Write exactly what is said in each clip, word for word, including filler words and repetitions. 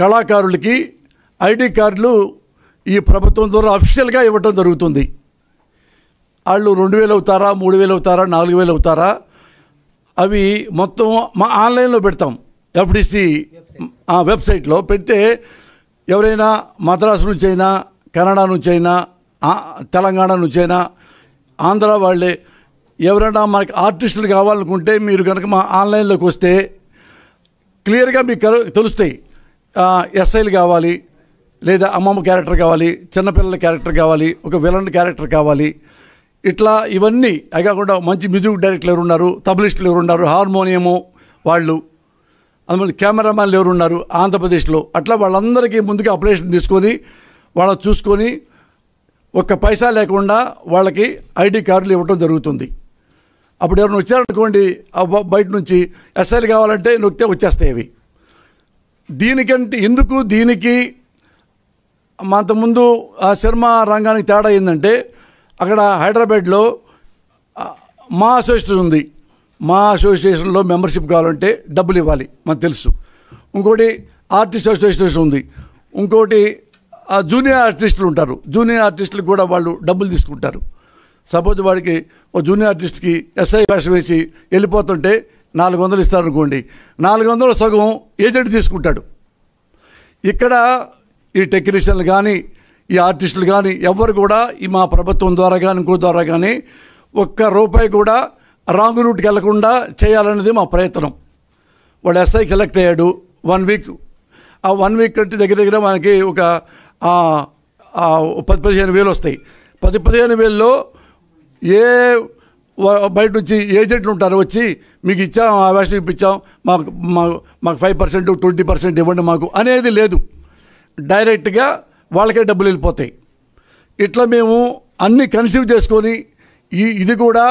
కళాకారులకి ఐడి కార్డులు ఈ ప్రభుత్వం ద్వారా ఆఫీషియల్ గా ఇవ్వడం జరుగుతుంది. వాళ్ళు రెండు వేలు అవుతారా మూడు వేలు అవుతారా నాలుగు వేలు అవుతారా అవి మొత్తం మా ఆన్లైన్ లో పెడతాం. ఎఫ్డిసి ఆ వెబ్‌సైట్ లో పెడితే ఎవరైనా మద్రాసు నుంచి అయినా కన్నడ నుంచి అయినా తెలంగాణ నుంచి అయినా ఆంధ్ర వాళ్ళే ఎవరైనా మనకి ఆర్టిస్టులు కావాలనుకుంటే మీరు గనుక మా ఆన్లైన్ లోకి వస్తే క్లియర్ గా మీకు తెలుస్తాయి. ఎస్ఐలు కావాలి లేదా అమ్మమ్మ క్యారెక్టర్ కావాలి చిన్న పిల్లల క్యారెక్టర్ కావాలి ఒక విలన్ క్యారెక్టర్ కావాలి ఇట్లా ఇవన్నీ అగాకుండా మంచి మ్యూజిక్ డైరెక్టర్లు ఎవరు ఉన్నారు తబలిస్టులు ఎవరు ఉన్నారు హార్మోనియము వాళ్ళు అందులో కెమెరామెన్లు ఎవరు ఉన్నారు ఆంధ్రప్రదేశ్లో అట్లా వాళ్ళందరికీ ముందుగా అప్లికేషన్ తీసుకొని వాళ్ళ చూసుకొని ఒక్క పైసా లేకుండా వాళ్ళకి ఐడి కార్డులు ఇవ్వడం జరుగుతుంది. అప్పుడు ఎవరైనా వచ్చారనుకోండి బయట నుంచి ఎస్ఐలు కావాలంటే నొక్కితే వచ్చేస్తాయి అవి. దీనికంటే ఎందుకు దీనికి అంతకుముందు ఆ సినిమా రంగానికి తేడా ఏంటంటే అక్కడ హైదరాబాద్లో మా అసోసియేషన్ ఉంది. మా అసోసియేషన్లో మెంబర్షిప్ కావాలంటే డబ్బులు ఇవ్వాలి మనకు తెలుసు. ఇంకోటి ఆర్టిస్ట్ అసోసియేషన్ ఉంది. ఇంకోటి జూనియర్ ఆర్టిస్టులు ఉంటారు. జూనియర్ ఆర్టిస్టులు కూడా వాళ్ళు డబ్బులు తీసుకుంటారు. సపోజ్ వాడికి ఒక జూనియర్ ఆర్టిస్ట్కి ఎస్ఐ వేషం వేసి వెళ్ళిపోతుంటే నాలుగు వందలు ఇస్తారనుకోండి నాలుగు వందల సగం ఏజెంట్ తీసుకుంటాడు. ఇక్కడ ఈ టెక్నీషియన్లు కానీ ఈ ఆర్టిస్టులు కానీ ఎవరు కూడా ఈ మా ప్రభుత్వం ద్వారా కానీ ఇంకో ద్వారా కానీ ఒక్క రూపాయి కూడా రాంగ్ రూట్కి వెళ్లకుండా చేయాలనేది మా ప్రయత్నం. వాడు ఎస్ఐ సెలెక్ట్ అయ్యాడు వన్ వీక్ ఆ వన్ వీక్ కంటే దగ్గర దగ్గర మనకి ఒక పది పదిహేను వేలు వస్తాయి. పది పదిహేను వేలలో ఏ బయట నుంచి ఏజెంట్లు ఉంటారు వచ్చి మీకు ఇచ్చాం ఆ వేషం ఇప్పించాం మాకు మాకు ఫైవ్ పర్సెంట్ ట్వంటీ పర్సెంట్ ఇవ్వండి మాకు అనేది లేదు. డైరెక్ట్గా వాళ్ళకే డబ్బులు వెళ్ళిపోతాయి. ఇట్లా మేము అన్నీ కన్సీవ్ చేసుకొని ఈ ఇది కూడా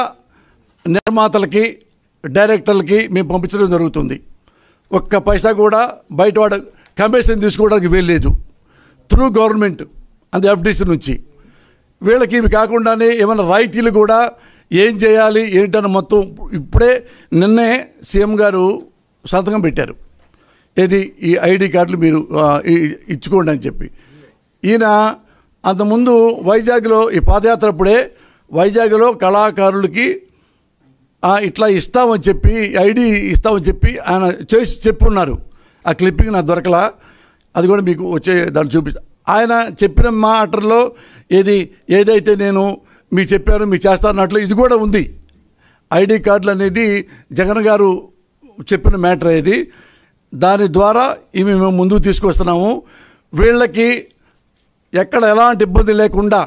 నిర్మాతలకి డైరెక్టర్లకి మేము పంపించడం జరుగుతుంది. ఒక్క పైసా కూడా బయట వాడు కమిషన్ తీసుకోవడానికి వీల్లేదు త్రూ గవర్నమెంట్ అండ్ ఎఫ్డిసి నుంచి. వీళ్ళకి ఇవి కాకుండానే ఏమైనా రాయితీలు కూడా ఏం చేయాలి ఏంటని మొత్తం ఇప్పుడే నిన్నే సీఎం గారు సంతకం పెట్టారు. ఏది ఈ ఐడి కార్డులు మీరు ఇచ్చుకోండి అని చెప్పి. ఈయన అంతకుముందు వైజాగ్లో ఈ పాదయాత్ర అప్పుడే వైజాగ్లో కళాకారులకి ఇట్లా ఇస్తామని చెప్పి ఐడి ఇస్తామని చెప్పి ఆయన చేసి చెప్పున్నారు. ఆ క్లిప్పింగ్ నాకు దొరకలా అది కూడా మీకు వచ్చే దాన్ని చూపిస్తా. ఆయన చెప్పిన మాటల్లో ఏది ఏదైతే నేను మీకు చెప్పాను మీకు చేస్తానట్లు ఇది కూడా ఉంది. ఐడి కార్డులు అనేది జగన్ గారు చెప్పిన మ్యాటర్ ఇది. దాని ద్వారా ఇవి మేము ముందుకు తీసుకొస్తున్నాము. వీళ్ళకి ఎక్కడ ఎలాంటి ఇబ్బంది లేకుండా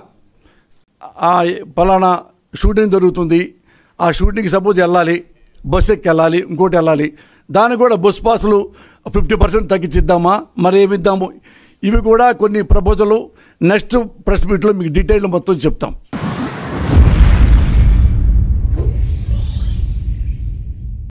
పలానా షూటింగ్ జరుగుతుంది ఆ షూటింగ్కి సపోజ్ వెళ్ళాలి బస్ ఎక్కి వెళ్ళాలి ఇంకోటి వెళ్ళాలి దానికి కూడా బస్ పాసులు ఫిఫ్టీ పర్సెంట్ తగ్గించిద్దామా మరి ఏమిద్దాము ఇవి కూడా కొన్ని ప్రపోజలు నెక్స్ట్ ప్రెస్ మీట్లో మీకు డీటెయిల్ మొత్తం చెప్తాం.